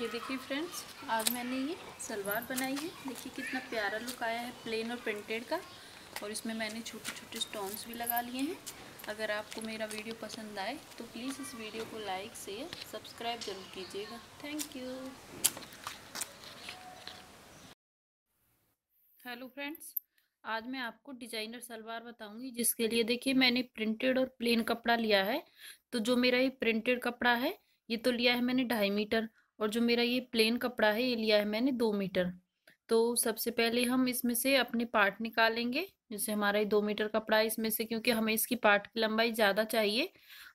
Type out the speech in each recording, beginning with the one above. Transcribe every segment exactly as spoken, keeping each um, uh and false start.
ये देखिए फ्रेंड्स, आज मैंने ये सलवार बनाई है। देखिए कितना प्यारा लुक आया है प्लेन और प्रिंटेड का, और इसमें मैंने छोटे छोटे स्टोन्स भी लगा लिए हैं। अगर आपको मेरा वीडियो पसंद आए तो प्लीज़ इस वीडियो को लाइक, शेयर, सब्सक्राइब ज़रूर कीजिएगा। Thank you. हेलो फ्रेंड्स, आज मैं आपको डिजाइनर सलवार बताऊंगी, जिसके लिए देखिए मैंने प्रिंटेड और प्लेन कपड़ा लिया है। तो जो मेरा ये प्रिंटेड कपड़ा है ये तो लिया है मैंने ढाई मीटर, और जो मेरा ये प्लेन कपड़ा है ये लिया है मैंने दो मीटर। तो सबसे पहले हम इसमें से अपने पार्ट निकालेंगे। जैसे हमारा ये दो मीटर कपड़ा है, इसमें से क्योंकि हमें इसकी पार्ट की लंबाई ज़्यादा चाहिए,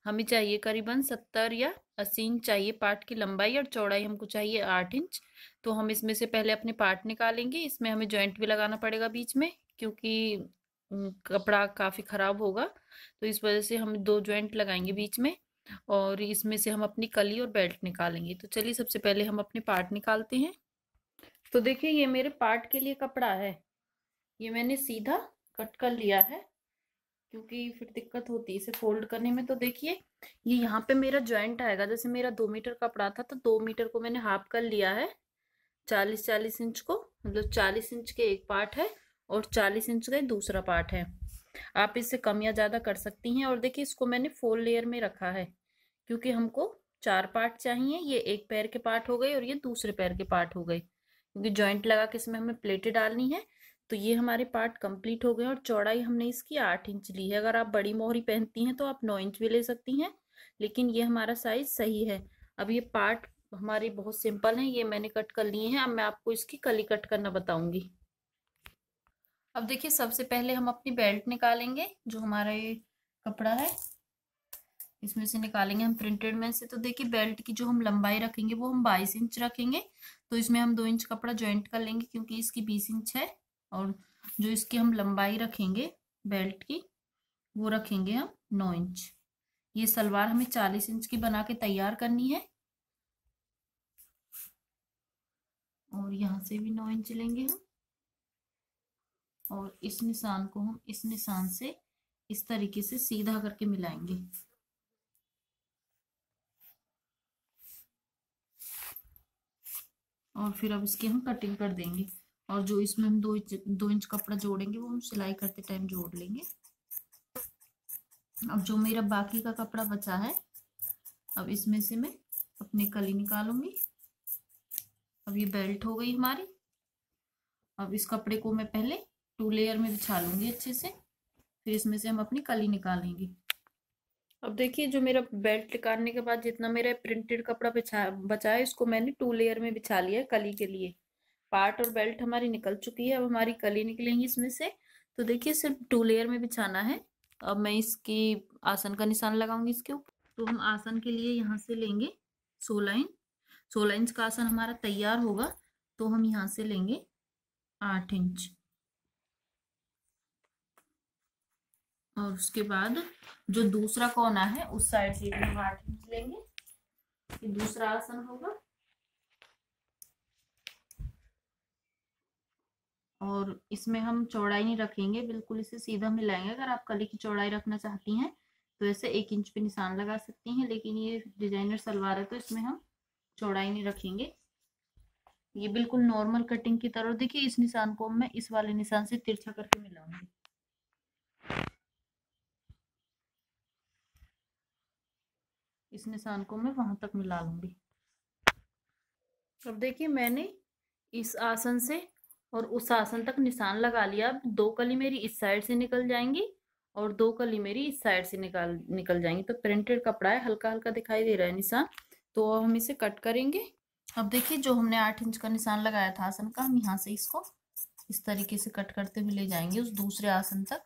हमें चाहिए करीबन सत्तर या अस्सी इंच चाहिए पार्ट की लंबाई, और चौड़ाई हमको चाहिए आठ इंच। तो हम इसमें से पहले अपने पार्ट निकालेंगे। इसमें हमें जॉइंट भी लगाना पड़ेगा बीच में, क्योंकि कपड़ा काफ़ी ख़राब होगा, तो इस वजह से हम दो जॉइंट लगाएंगे बीच में, और इसमें से हम अपनी कली और बेल्ट निकालेंगे। तो चलिए सबसे पहले हम अपने पार्ट निकालते हैं। तो देखिए ये मेरे पार्ट के लिए कपड़ा है, ये मैंने सीधा कट कर लिया है क्योंकि फिर दिक्कत होती है इसे फोल्ड करने में। तो देखिए ये यहाँ पे मेरा जॉइंट आएगा। जैसे मेरा दो मीटर कपड़ा था तो दो मीटर को मैंने हाफ कर लिया है, चालीस चालीस इंच को, मतलब चालीस इंच के एक पार्ट है और चालीस इंच का दूसरा पार्ट है। आप इससे कम या ज़्यादा कर सकती हैं। और देखिए इसको मैंने फोर लेयर में रखा है क्योंकि हमको चार पार्ट चाहिए। ये एक पैर के पार्ट हो गए और ये दूसरे पैर के पार्ट हो गए, क्योंकि जॉइंट लगा के इसमें हमें प्लेटें डालनी है। तो ये हमारे पार्ट कंप्लीट हो गए, और चौड़ाई हमने इसकी आठ इंच ली है। अगर आप बड़ी मोहरी पहनती हैं तो आप नौ इंच भी ले सकती हैं, लेकिन ये हमारा साइज सही है। अब ये पार्ट हमारे बहुत सिंपल हैं, ये मैंने कट कर लिए हैं। अब मैं आपको इसकी कली कट करना बताऊँगी। अब देखिए सबसे पहले हम अपनी बेल्ट निकालेंगे। जो हमारा ये कपड़ा है इसमें से निकालेंगे हम प्रिंटेड में से। तो देखिए बेल्ट की जो हम लंबाई रखेंगे वो हम बाईस इंच रखेंगे। तो इसमें हम दो इंच कपड़ा जॉइंट कर लेंगे क्योंकि इसकी बीस इंच है, और जो इसकी हम लंबाई रखेंगे बेल्ट की वो रखेंगे हम नौ इंच। ये सलवार हमें चालीस इंच की बना के तैयार करनी है, और यहाँ से भी नौ इंच लेंगे हम, और इस निशान को हम इस निशान से इस तरीके से सीधा करके मिलाएंगे। और फिर अब इसकी हम कटिंग कर देंगे, और जो इसमें हम दो इंच दो इंच कपड़ा जोड़ेंगे वो हम सिलाई करते टाइम जोड़ लेंगे। अब जो मेरा बाकी का कपड़ा बचा है, अब इसमें से मैं अपनी कली निकालूंगी। अब ये बेल्ट हो गई हमारी। अब इस कपड़े को मैं पहले टू लेयर में बिछा लूंगी अच्छे से, फिर इसमें से हम अपनी कली निकालेंगे। अब देखिए जो मेरा बेल्ट निकालने के बाद जितना मेरा प्रिंटेड कपड़ा बिछा बचा है इसको मैंने टू लेयर में बिछा लिया है कली के लिए। पार्ट और बेल्ट हमारी निकल चुकी है, अब हमारी कली निकलेंगी इसमें से। तो देखिए सिर्फ टू लेयर में बिछाना है। अब मैं इसकी आसन का निशान लगाऊंगी इसके ऊपर। तो हम आसन के लिए यहाँ से लेंगे सोलह इंच। सोलह इंच का आसन हमारा तैयार होगा, तो हम यहाँ से लेंगे आठ इंच, और उसके बाद जो दूसरा कोना है उस साइड से भी हम आठ इंच लेंगे। ये दूसरा आसन होगा, और इसमें हम चौड़ाई नहीं रखेंगे, बिल्कुल इसे सीधा मिलाएंगे। अगर आप कली की चौड़ाई रखना चाहती हैं तो ऐसे एक इंच पे निशान लगा सकती हैं, लेकिन ये डिजाइनर सलवार है तो इसमें हम चौड़ाई नहीं रखेंगे। ये बिल्कुल नॉर्मल कटिंग की तरह। देखिए इस निशान को मैं इस वाले निशान से तिरछा करके मिलाऊंगी। इस निशान को मैं वहां तक मिला लूंगी। अब देखिए मैंने इस आसन से और उस आसन तक निशान लगा लिया। अब दो कली मेरी इस साइड से निकल जाएंगी और दो कली मेरी इस साइड से निकाल निकल जाएंगी। तो प्रिंटेड कपड़ा है, हल्का हल्का दिखाई दे रहा है निशान, तो हम इसे कट करेंगे। अब देखिए जो हमने आठ इंच का निशान लगाया था आसन का, हम यहाँ से इसको इस तरीके से कट करते हुए ले जाएंगे उस दूसरे आसन तक।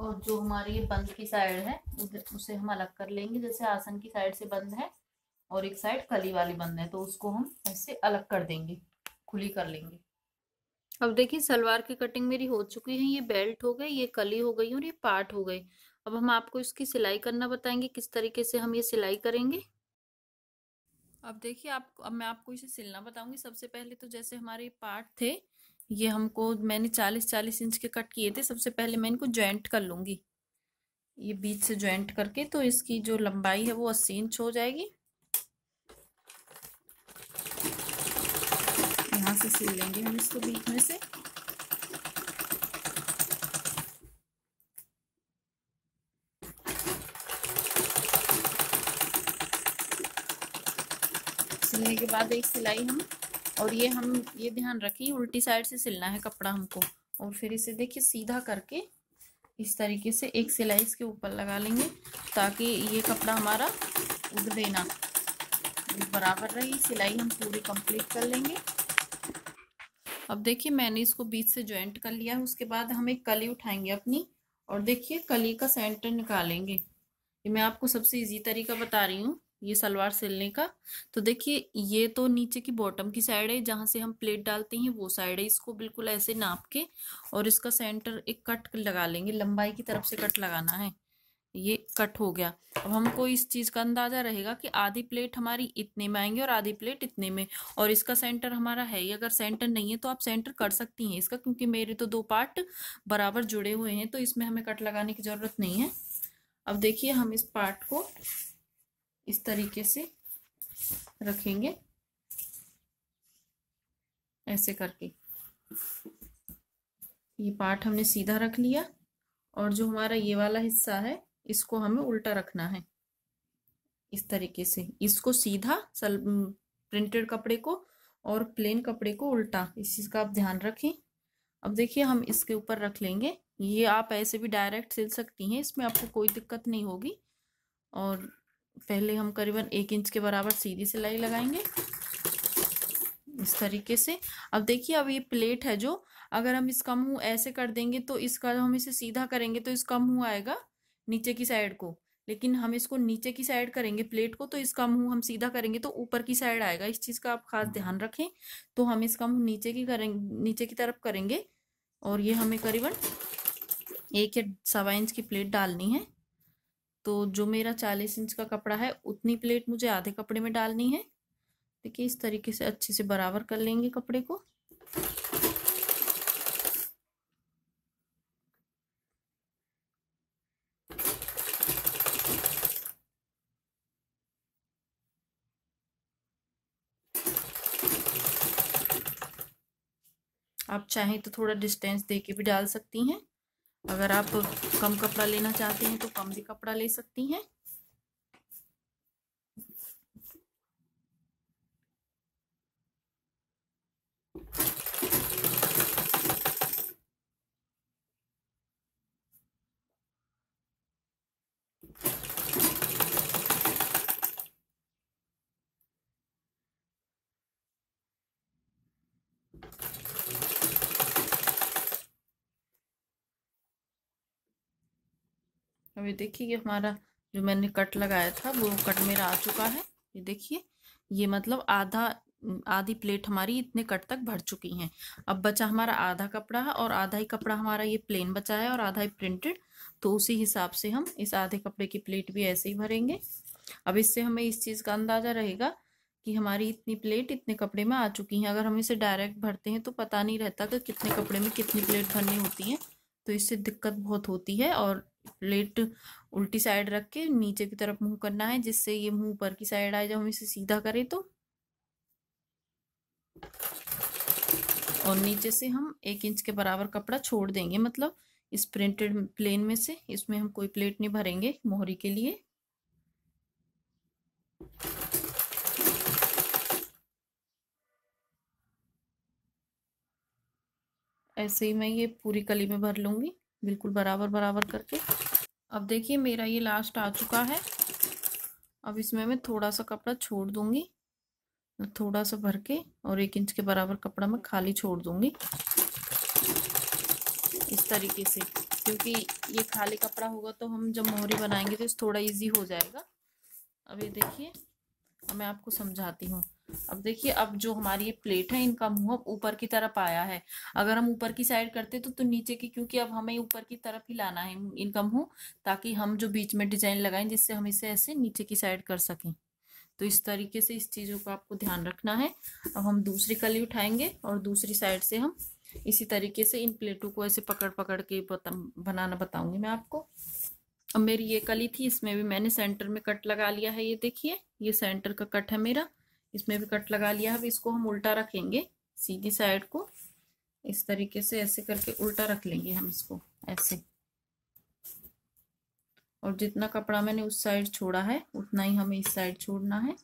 और जो हमारी ये बंद की साइड है उसे हम अलग कर लेंगे। जैसे आसन की साइड से बंद है और एक साइड कली वाली बंद है, तो उसको हम ऐसे अलग कर देंगे, खुली कर लेंगे। अब देखिए सलवार की कटिंग मेरी हो चुकी है, ये बेल्ट हो गई, ये कली हो गई और ये पार्ट हो गई। अब हम आपको इसकी सिलाई करना बताएंगे, किस तरीके से हम ये सिलाई करेंगे। अब देखिए आप अब मैं आपको इसे सिलना बताऊंगी। सबसे पहले तो जैसे हमारे पार्ट थे, ये हमको मैंने चालीस चालीस इंच के कट किए थे। सबसे पहले मैं इनको ज्वाइंट कर लूँगी, ये बीच से ज्वाइंट करके, तो इसकी जो लंबाई है वो अस्सी इंच हो जाएगी। यहाँ से सिल लेंगे हम इसको बीच में से। सिलने के बाद एक सिलाई हम, और ये हम ये ध्यान रखिए उल्टी साइड से सिलना है कपड़ा हमको, और फिर इसे देखिए सीधा करके इस तरीके से एक सिलाई इसके ऊपर लगा लेंगे ताकि ये कपड़ा हमारा उधड़े ना, बराबर रही सिलाई हम पूरी कंप्लीट कर लेंगे। अब देखिए मैंने इसको बीच से ज्वाइंट कर लिया है। उसके बाद हम एक कली उठाएंगे अपनी, और देखिए कली का सेंटर निकालेंगे। ये मैं आपको सबसे इजी तरीका बता रही हूँ ये सलवार सिलने का। तो देखिए ये तो नीचे की बॉटम की साइड है, जहाँ से हम प्लेट डालते हैं वो साइड है। इसको बिल्कुल ऐसे नाप के और इसका सेंटर एक कट लगा लेंगे, लंबाई की तरफ से कट लगाना है। ये कट हो गया। अब हमको इस चीज़ का अंदाज़ा रहेगा कि आधी प्लेट हमारी इतने में आएंगे और आधी प्लेट इतने में, और इसका सेंटर हमारा है। अगर सेंटर नहीं है तो आप सेंटर कर सकती हैं इसका, क्योंकि मेरे तो दो पार्ट बराबर जुड़े हुए हैं तो इसमें हमें कट लगाने की ज़रूरत नहीं है। अब देखिए हम इस पार्ट को इस तरीके से रखेंगे, ऐसे करके। ये पार्ट हमने सीधा रख लिया, और जो हमारा ये वाला हिस्सा है इसको हमें उल्टा रखना है इस तरीके से। इसको सीधा सल प्रिंटेड कपड़े को और प्लेन कपड़े को उल्टा, इस चीज़ का आप ध्यान रखें। अब देखिए हम इसके ऊपर रख लेंगे। ये आप ऐसे भी डायरेक्ट सिल सकती हैं, इसमें आपको कोई दिक्कत नहीं होगी। और पहले हम करीबन एक इंच के बराबर सीधी सिलाई लगाएंगे इस तरीके से। अब देखिए अब ये प्लेट है जो, अगर हम इसका मुंह ऐसे कर देंगे तो इसका, हम इसे सीधा करेंगे तो इसका मुंह आएगा नीचे की साइड को, लेकिन हम इसको नीचे की साइड करेंगे प्लेट को तो इसका मुंह हम सीधा करेंगे तो ऊपर की साइड आएगा। इस चीज़ का आप खास ध्यान रखें। तो हम इसका मुंह नीचे की करेंगे, नीचे की तरफ करेंगे, और ये हमें करीबन एक या सवा इंच की प्लेट डालनी है। तो जो मेरा चालीस इंच का कपड़ा है उतनी प्लेट मुझे आधे कपड़े में डालनी है। देखिए इस तरीके से अच्छे से बराबर कर लेंगे कपड़े को। आप चाहें तो थोड़ा डिस्टेंस देके भी डाल सकती हैं, अगर आप कम कपड़ा लेना चाहते हैं तो कम भी कपड़ा ले सकती हैं। अब ये देखिए ये हमारा जो मैंने कट लगाया था वो कट मेरा आ चुका है। ये देखिए ये मतलब आधा आधी प्लेट हमारी इतने कट तक भर चुकी हैं। अब बचा हमारा आधा कपड़ा है, और आधा ही कपड़ा हमारा ये प्लेन बचा है और आधा ही प्रिंटेड। तो उसी हिसाब से हम इस आधे कपड़े की प्लेट भी ऐसे ही भरेंगे। अब इससे हमें इस चीज़ का अंदाज़ा रहेगा कि हमारी इतनी प्लेट इतने कपड़े में आ चुकी हैं। अगर हम इसे डायरेक्ट भरते हैं तो पता नहीं रहता कि कितने कपड़े में कितनी प्लेट भरनी होती है, तो इससे दिक्कत बहुत होती है। और प्लेट उल्टी साइड रख के नीचे की तरफ मुंह करना है, जिससे ये मुंह ऊपर की साइड आए जब हम इसे सीधा करें तो। और नीचे से हम एक इंच के बराबर कपड़ा छोड़ देंगे, मतलब इस प्रिंटेड प्लेन में से, इसमें हम कोई प्लेट नहीं भरेंगे मोहरी के लिए। ऐसे ही मैं ये पूरी कली में भर लूँगी, बिल्कुल बराबर बराबर करके। अब देखिए मेरा ये लास्ट आ चुका है। अब इसमें मैं थोड़ा सा कपड़ा छोड़ दूँगी, थोड़ा सा भर के, और एक इंच के बराबर कपड़ा मैं खाली छोड़ दूँगी इस तरीके से, क्योंकि ये खाली कपड़ा होगा तो हम जब मोहरी बनाएंगे तो इस थोड़ा इजी हो जाएगा। अब ये देखिए मैं आपको समझाती हूँ। अब देखिए, अब जो हमारी ये प्लेट है इनका मुंह अब ऊपर की तरफ आया है। अगर हम ऊपर की साइड करते तो तो नीचे की, क्योंकि अब हमें ऊपर की तरफ ही लाना है इनका मुंह, ताकि हम जो बीच में डिजाइन लगाएं जिससे हम इसे ऐसे नीचे की साइड कर सकें। तो इस तरीके से इस चीज़ों का आपको ध्यान रखना है। अब हम दूसरी कली उठाएंगे और दूसरी साइड से हम इसी तरीके से इन प्लेटों को ऐसे पकड़ पकड़ के बता, बनाना बताऊंगी मैं आपको। अब मेरी ये कली थी, इसमें भी मैंने सेंटर में कट लगा लिया है। ये देखिए, ये सेंटर का कट है मेरा, इसमें भी कट लगा लिया है। अब इसको हम उल्टा रखेंगे, सीधी साइड को इस तरीके से ऐसे करके उल्टा रख लेंगे हम इसको ऐसे, और जितना कपड़ा मैंने उस साइड छोड़ा है उतना ही हमें इस साइड छोड़ना है।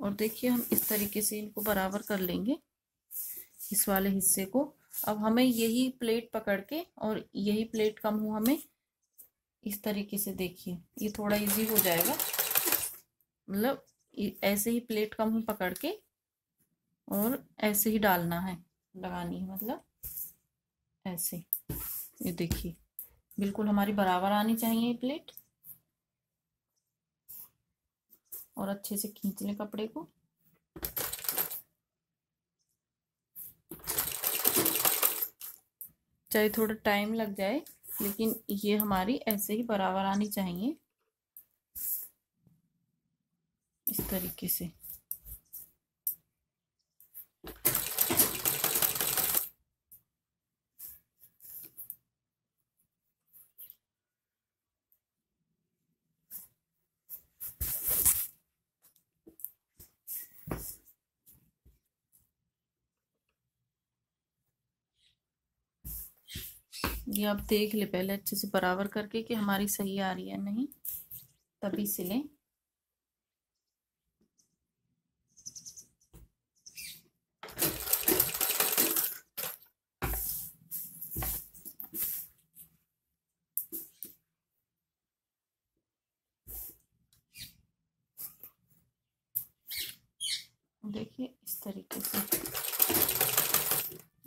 और देखिए, हम इस तरीके से इनको बराबर कर लेंगे इस वाले हिस्से को। अब हमें यही प्लेट पकड़ के और यही प्लेट का मुंह हमें इस तरीके से, देखिए ये थोड़ा इजी हो जाएगा, मतलब ऐसे ही प्लेट का मुंह पकड़ के और ऐसे ही डालना है, लगानी है, मतलब ऐसे। ये देखिए बिल्कुल हमारी बराबर आनी चाहिए ये प्लेट, और अच्छे से खींच लें कपड़े को। चाहे थोड़ा टाइम लग जाए, लेकिन ये हमारी ऐसे ही बराबर आनी चाहिए इस तरीके से। ये आप देख ले पहले अच्छे से बराबर करके कि हमारी सही आ रही है नहीं, तभी सिलें। देखिए इस तरीके से,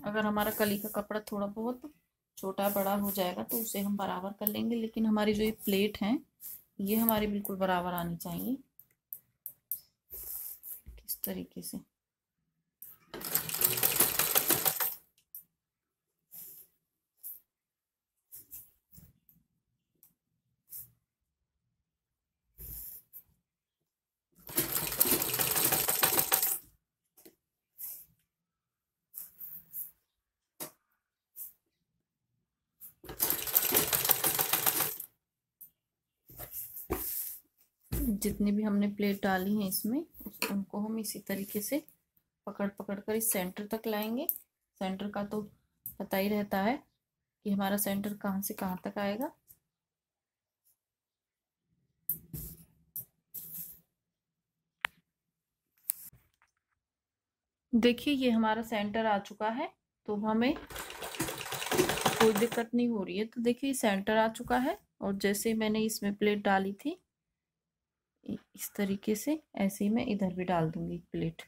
अगर हमारा कली का कपड़ा थोड़ा बहुत छोटा बड़ा हो जाएगा तो उसे हम बराबर कर लेंगे, लेकिन हमारी जो ये प्लेट है ये हमारी बिल्कुल बराबर आनी चाहिए इस तरीके से। जितनी भी हमने प्लेट डाली है इसमें, उनको हम इसी तरीके से पकड़ पकड़ कर इस सेंटर तक लाएंगे। सेंटर का तो पता ही रहता है कि हमारा सेंटर कहाँ से कहाँ तक आएगा। देखिए ये हमारा सेंटर आ चुका है, तो हमें कोई दिक्कत नहीं हो रही है। तो देखिए सेंटर आ चुका है, और जैसे मैंने इसमें प्लेट डाली थी इस तरीके से, ऐसे ही मैं इधर भी डाल दूंगी प्लेट।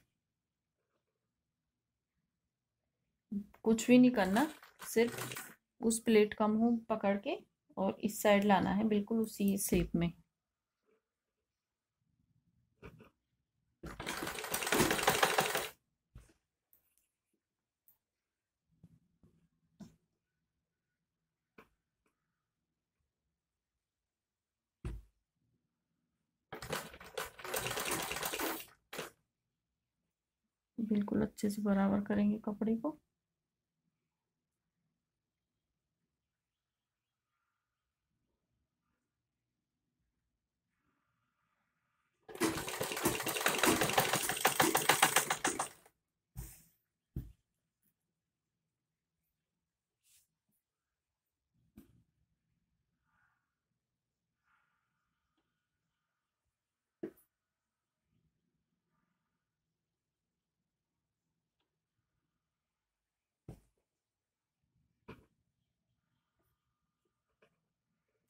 कुछ भी नहीं करना, सिर्फ उस प्लेट का मुंह पकड़ के और इस साइड लाना है, बिल्कुल उसी शेप में। बिल्कुल अच्छे से बराबर करेंगे कपड़े को।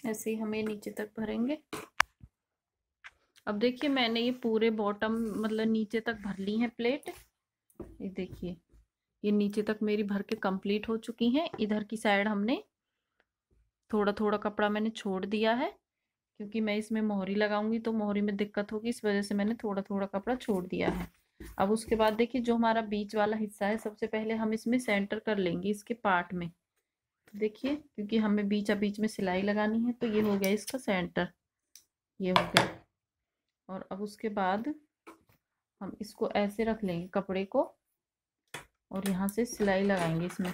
ऐसे ही हमें नीचे तक भरेंगे। अब देखिए मैंने ये पूरे बॉटम मतलब नीचे तक भर ली है प्लेट। ये देखिए ये नीचे तक मेरी भर के कंप्लीट हो चुकी है। इधर की साइड हमने थोड़ा थोड़ा कपड़ा मैंने छोड़ दिया है क्योंकि मैं इसमें मोहरी लगाऊंगी तो मोहरी में दिक्कत होगी, इस वजह से मैंने थोड़ा थोड़ा कपड़ा छोड़ दिया है। अब उसके बाद देखिए जो हमारा बीच वाला हिस्सा है सबसे पहले हम इसमें सेंटर कर लेंगे इसके पार्ट में। तो देखिए क्योंकि हमें बीचा बीच में सिलाई लगानी है तो ये हो गया इसका सेंटर, ये हो गया। और अब उसके बाद हम इसको ऐसे रख लेंगे कपड़े को और यहाँ से सिलाई लगाएंगे इसमें।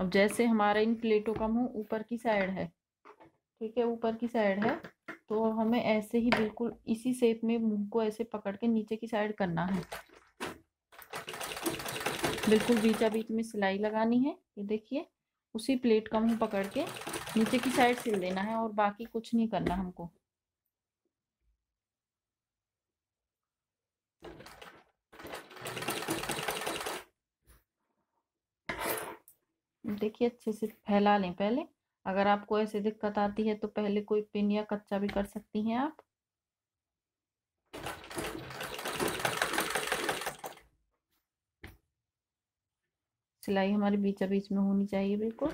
अब जैसे हमारा इन प्लेटों का मुँह ऊपर की साइड है, ठीक है, ऊपर की साइड है, तो हमें ऐसे ही बिल्कुल इसी शेप में मुँह को ऐसे पकड़ के नीचे की साइड करना है। बिल्कुल बीचा बीच में सिलाई लगानी है, ये देखिए उसी प्लेट का मुँह पकड़ के नीचे की साइड सिल देना है और बाकी कुछ नहीं करना हमको। देखिए अच्छे से फैला लें पहले, अगर आपको ऐसे दिक्कत आती है तो पहले कोई पिन या कच्चा भी कर सकती हैं आप। सिलाई हमारे बीचा बीच में होनी चाहिए बिल्कुल।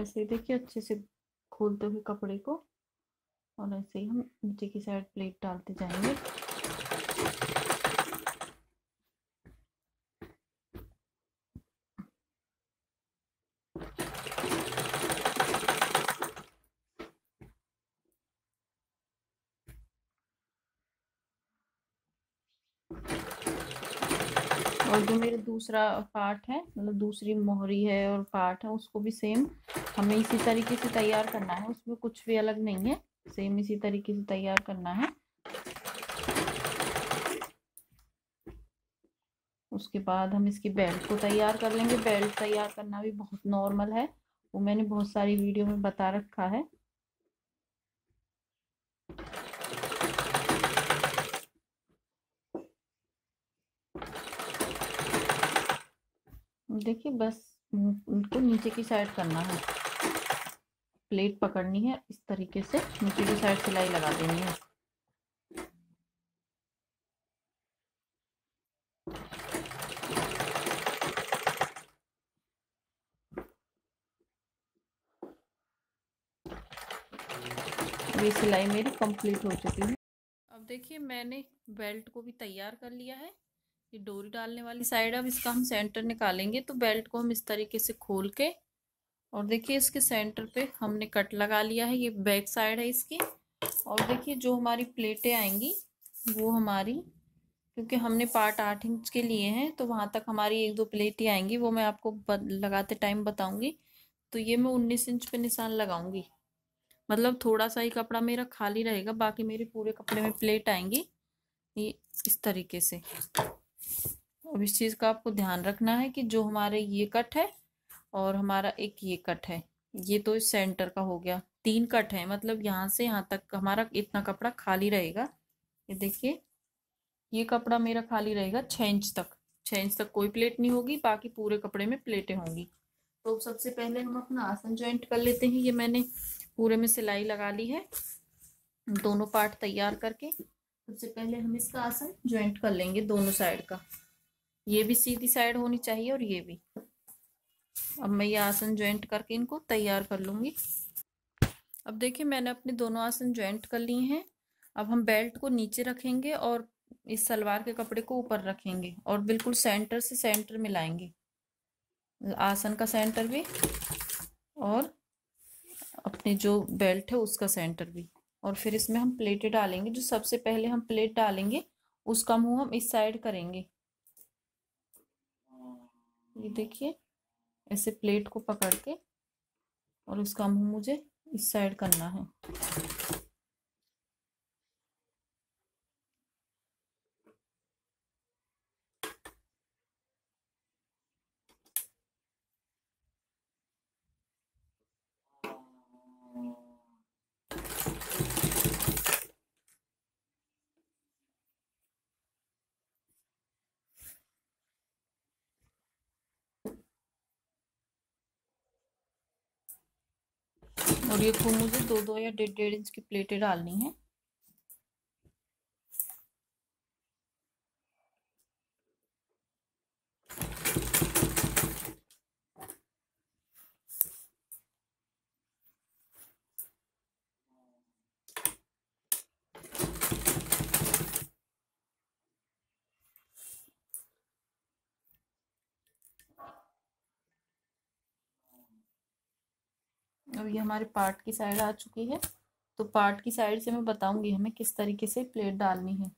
ऐसे देखिए अच्छे से खोलते हुए कपड़े को और ऐसे ही हम नीचे की साइड प्लेट डालते जाएंगे। और जो मेरा दूसरा पार्ट है मतलब दूसरी मोहरी है और पार्ट है उसको भी सेम हमें इसी तरीके से तैयार करना है, उसमें कुछ भी अलग नहीं है, सेम इसी तरीके से तैयार करना है। उसके बाद हम इसकी बेल्ट को तैयार कर लेंगे। बेल्ट तैयार करना भी बहुत नॉर्मल है, वो मैंने बहुत सारी वीडियो में बता रखा है। देखिए बस उनको नीचे की साइड करना है, प्लेट पकड़नी है इस तरीके से, नीचे की साइड सिलाई लगा देनी है। ये सिलाई मेरी कंप्लीट हो चुकी है। अब देखिए मैंने बेल्ट को भी तैयार कर लिया है, ये डोरी डालने वाली साइड। अब इसका हम सेंटर निकालेंगे तो बेल्ट को हम इस तरीके से खोल के और देखिए इसके सेंटर पे हमने कट लगा लिया है, ये बैक साइड है इसकी। और देखिए जो हमारी प्लेटें आएंगी वो हमारी, क्योंकि हमने पार्ट आठ इंच के लिए हैं तो वहाँ तक हमारी एक दो प्लेटें आएंगी, वो मैं आपको बद, लगाते टाइम बताऊँगी। तो ये मैं उन्नीस इंच पे निशान लगाऊँगी, मतलब थोड़ा सा ही कपड़ा मेरा खाली रहेगा, बाकी मेरे पूरे कपड़े में प्लेट आएंगी ये इस तरीके से। अब इस चीज़ का आपको ध्यान रखना है कि जो हमारे ये कट है और हमारा एक ये कट है, ये तो इस सेंटर का हो गया, तीन कट है, मतलब यहाँ से यहाँ तक हमारा इतना कपड़ा खाली रहेगा। ये देखिए ये कपड़ा मेरा खाली रहेगा छः इंच तक, छः इंच तक कोई प्लेट नहीं होगी, बाकी पूरे कपड़े में प्लेटें होंगी। तो सबसे पहले हम अपना आसन जॉइंट कर लेते हैं। ये मैंने पूरे में सिलाई लगा ली है दोनों पार्ट तैयार करके। सबसे पहले हम इसका आसन ज्वाइंट कर लेंगे दोनों साइड का, ये भी सीधी साइड होनी चाहिए और ये भी। अब मैं ये आसन ज्वाइंट करके इनको तैयार कर लूँगी। अब देखिए मैंने अपने दोनों आसन ज्वाइंट कर लिए हैं। अब हम बेल्ट को नीचे रखेंगे और इस सलवार के कपड़े को ऊपर रखेंगे और बिल्कुल सेंटर से सेंटर मिलाएंगे, आसन का सेंटर भी और अपने जो बेल्ट है उसका सेंटर भी। और फिर इसमें हम प्लेटें डालेंगे, जो सबसे पहले हम प्लेट डालेंगे उसका मुंह हम इस साइड करेंगे। ये देखिए ऐसे प्लेट को पकड़ के और उसका मुंह मुझे इस साइड करना है। और ये खूब मुझे दो दो या डेढ़ डेढ़ इंच की प्लेटें डालनी है। अब ये हमारे पार्ट की साइड आ चुकी है, तो पार्ट की साइड से मैं बताऊंगी हमें किस तरीके से प्लेट डालनी है,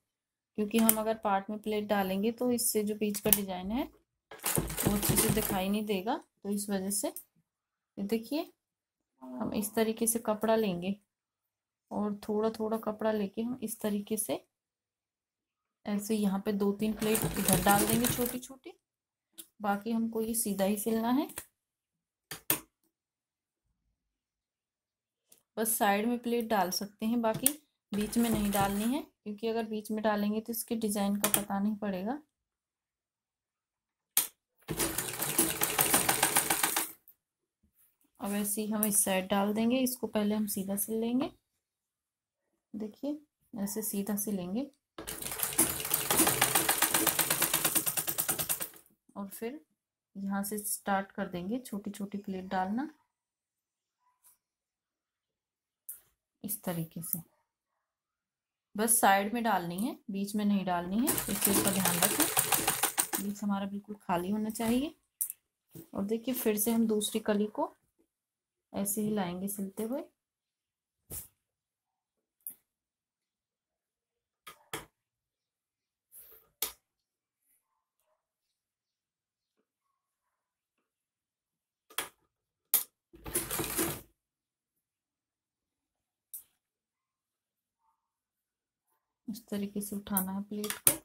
क्योंकि हम अगर पार्ट में प्लेट डालेंगे तो इससे जो बीच का डिजाइन है वो अच्छे से दिखाई नहीं देगा। तो इस वजह से देखिए हम इस तरीके से कपड़ा लेंगे और थोड़ा थोड़ा कपड़ा लेके हम इस तरीके से ऐसे यहाँ पे दो तीन प्लेट इधर डाल देंगे छोटी छोटी, बाकी हमको ये सीधा ही सिलना है। बस साइड में प्लेट डाल सकते हैं, बाकी बीच में नहीं डालनी है, क्योंकि अगर बीच में डालेंगे तो इसके डिजाइन का पता नहीं पड़ेगा। अब ऐसे ही हम इस साइड डाल देंगे, इसको पहले हम सीधा सिल लेंगे। देखिए ऐसे सीधा सिलेंगे और फिर यहाँ से स्टार्ट कर देंगे छोटी छोटी प्लेट डालना इस तरीके से। बस साइड में डालनी है, बीच में नहीं डालनी है, इस चीज का ध्यान रखें। बीच हमारा बिल्कुल खाली होना चाहिए। और देखिए फिर से हम दूसरी कली को ऐसे ही लाएंगे सिलते हुए। इस तरीके से उठाना है प्लेट को।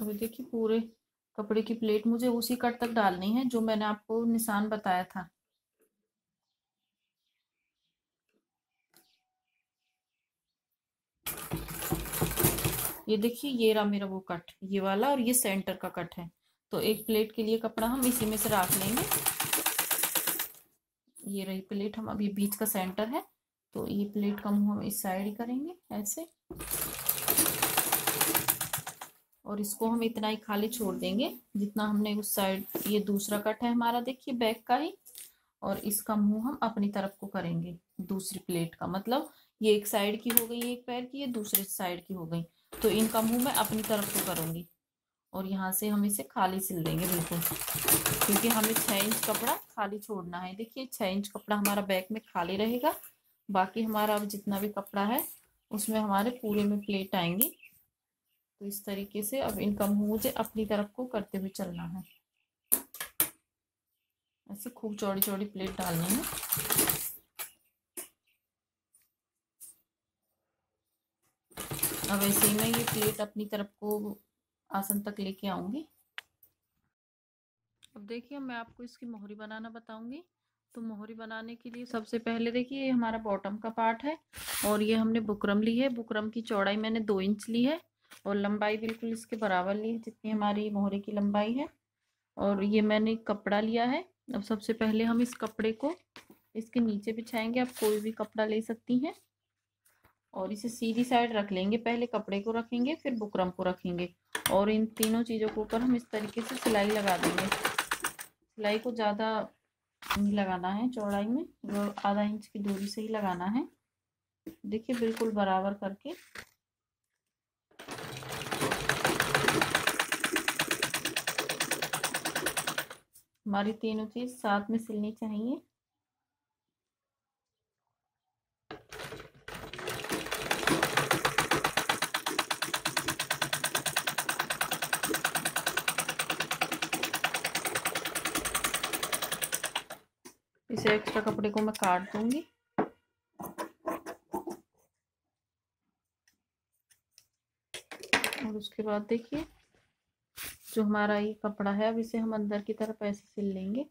तो देखिए पूरे कपड़े की प्लेट मुझे उसी कट तक डालनी है जो मैंने आपको निशान बताया था। ये देखिए ये रहा मेरा वो कट, ये वाला, और ये सेंटर का कट है। तो एक प्लेट के लिए कपड़ा हम इसी में से रख लेंगे। ये रही प्लेट, हम अभी बीच का सेंटर है तो ये प्लेट का मुंह हम इस साइड ही करेंगे ऐसे, और इसको हम इतना ही खाली छोड़ देंगे जितना हमने उस साइड। ये दूसरा कट है हमारा, देखिए बैक का ही, और इसका मुंह हम अपनी तरफ को करेंगे दूसरी प्लेट का। मतलब ये एक साइड की हो गई, एक पैर की, ये दूसरी साइड की हो गई, तो इनका मुंह मैं अपनी तरफ को करूंगी। और यहाँ से हम इसे खाली सिल देंगे बिल्कुल, क्योंकि हमें छः इंच कपड़ा खाली छोड़ना है। देखिए छः इंच कपड़ा हमारा बैक में खाली रहेगा, बाकी हमारा अब जितना भी कपड़ा है उसमें हमारे पूरे में प्लेट आएंगी। तो इस तरीके से अब इनका मुँह मुझे अपनी तरफ को करते हुए चलना है। ऐसे खूब चौड़ी चौड़ी प्लेट डालनी है। अब ऐसे ही मैं ये प्लेट अपनी तरफ को आसन तक लेके आऊंगी। अब देखिए मैं आपको इसकी मोहरी बनाना बताऊंगी। तो मोहरी बनाने के लिए सबसे पहले देखिए ये हमारा बॉटम का पार्ट है, और ये हमने बुकरम ली है। बुकरम की चौड़ाई मैंने दो इंच ली है और लंबाई बिल्कुल इसके बराबर ली है जितनी हमारी मोहरे की लंबाई है। और ये मैंने कपड़ा लिया है। अब सबसे पहले हम इस कपड़े को इसके नीचे बिछाएंगे। आप कोई भी कपड़ा ले सकती हैं, और इसे सीधी साइड रख लेंगे। पहले कपड़े को रखेंगे, फिर बुकरम को रखेंगे, और इन तीनों चीज़ों के ऊपर हम इस तरीके से सिलाई लगा देंगे। सिलाई को ज़्यादा नहीं लगाना है, चौड़ाई में वो आधा इंच की दूरी से ही लगाना है। देखिए बिल्कुल बराबर करके हमारी तीनों चीज साथ में सिलनी चाहिए। इस एक्स्ट्रा कपड़े को मैं काट दूंगी। और उसके बाद देखिए जो हमारा ये कपड़ा है, अब इसे हम अंदर की तरफ ऐसे सिल लेंगे।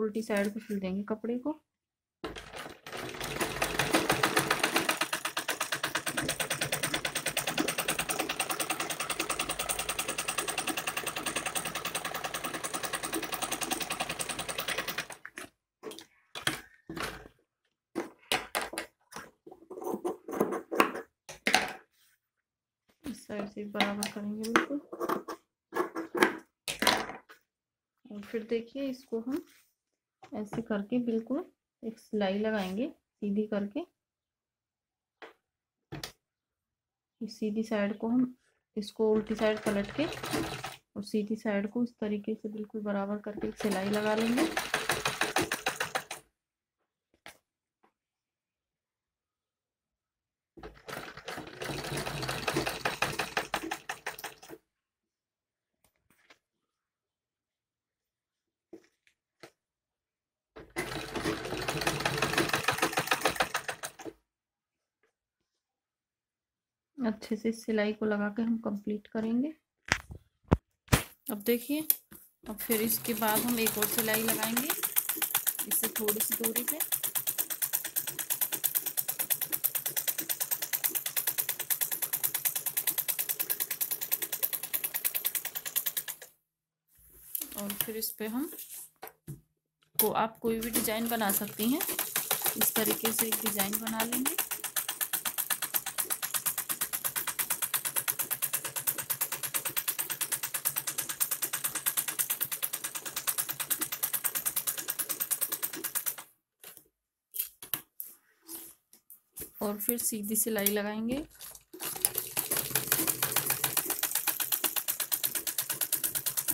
उल्टी साइड को सिल देंगे कपड़े को। साइड से बराबर करेंगे बिल्कुल। और फिर देखिए इसको हम ऐसे करके बिल्कुल एक सिलाई लगाएंगे सीधी करके। इस सीधी साइड को हम इसको उल्टी साइड पलट के और सीधी साइड को इस तरीके से बिल्कुल बराबर करके एक सिलाई लगा लेंगे। अच्छे से सिलाई को लगा के हम कंप्लीट करेंगे। अब देखिए, अब फिर इसके बाद हम एक और सिलाई लगाएंगे इससे थोड़ी सी दूरी पे। और फिर इस पे हम को आप कोई भी डिजाइन बना सकती हैं। इस तरीके से एक डिजाइन बना लेंगे। और फिर सीधी सिलाई लगाएंगे।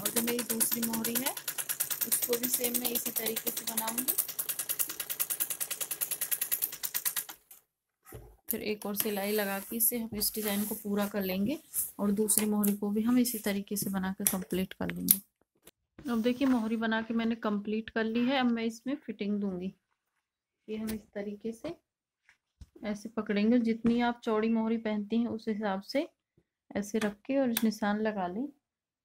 और जो मेरी दूसरी मोहरी है उसको भी सेम मैं इसी तरीके से बनाऊंगी। फिर एक और सिलाई लगा के इसे हम इस डिजाइन को पूरा कर लेंगे और दूसरी मोहरी को भी हम इसी तरीके से बना के कंप्लीट कर लेंगे। अब देखिए मोहरी बना के मैंने कंप्लीट कर ली है। अब मैं इसमें फिटिंग दूंगी। ये हम इस तरीके से ऐसे पकड़ेंगे। जितनी आप चौड़ी मोहरी पहनती हैं उस हिसाब से ऐसे रख के और निशान लगा लें।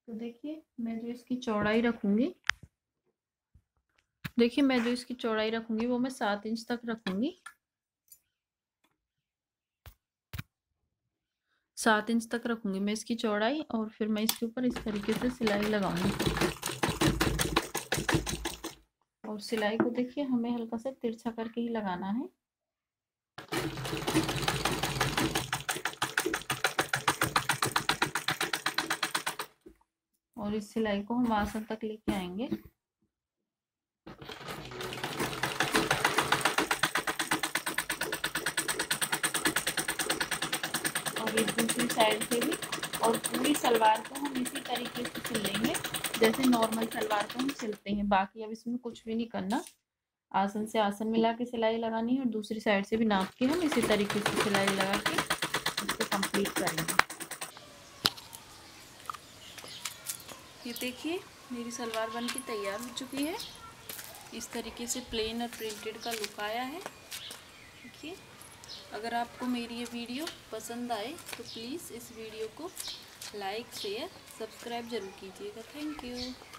तो देखिए मैं जो इसकी चौड़ाई रखूंगी देखिए मैं जो इसकी चौड़ाई रखूंगी वो मैं सात इंच तक रखूंगी। सात इंच तक रखूंगी मैं इसकी चौड़ाई। और फिर मैं इसके ऊपर इस तरीके से सिलाई लगाऊंगी। और सिलाई को देखिए हमें हल्का सा तिरछा करके ही लगाना है। और इस सिलाई को हम आसन तक लेके आएंगे। और एक दूसरी साइड से भी। और पूरी सलवार को हम इसी तरीके से सिल लेंगे जैसे नॉर्मल सलवार को हम सिलते हैं। बाकी अब इसमें कुछ भी नहीं करना। आसन से आसन मिला के सिलाई लगानी है और दूसरी साइड से भी नाप के हम इसी तरीके से सिलाई लगा के इसको कंप्लीट करेंगे। ये देखिए मेरी सलवार बन के तैयार हो चुकी है। इस तरीके से प्लेन और प्रिंटेड का लुक आया है। देखिए अगर आपको मेरी ये वीडियो पसंद आए तो प्लीज़ इस वीडियो को लाइक शेयर सब्सक्राइब ज़रूर कीजिएगा। Thank you.